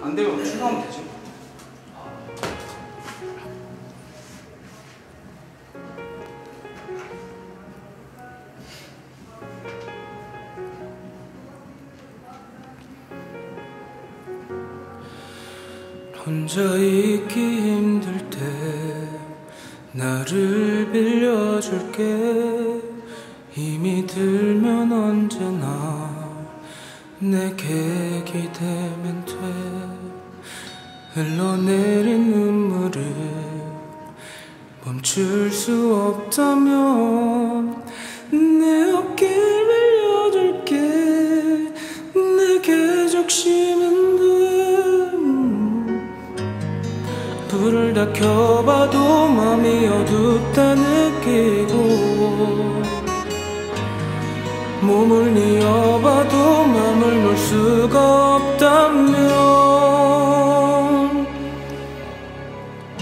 안 되면 출근하면 되지. 혼자 있기 힘들 때 나를 빌려줄게. 힘이 들면 언제나 내게 기대면 돼. 흘러내린 눈물을 멈출 수 없다면 내 어깨를 빌려줄게. 내게 적시면 돼. 불을 다 켜봐도 맘이 어둡다 느끼고, 몸을 뉘어봐도 맘을 놓을 수가 없다면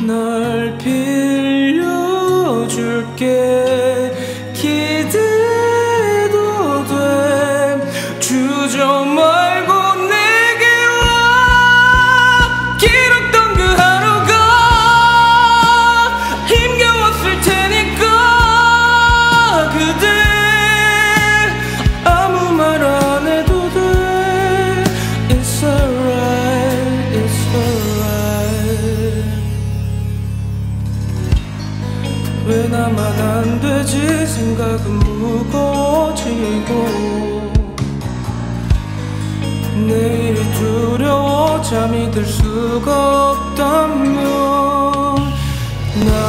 날 빌려줄게. 기대도 돼. 주저 말고 내게 와. 길었던 그 하루가 힘겨웠을 테니까. 그대 왜 나만 안 되지? 생각은 무거워지고 내일이 두려워 잠이 들 수가 없다면 나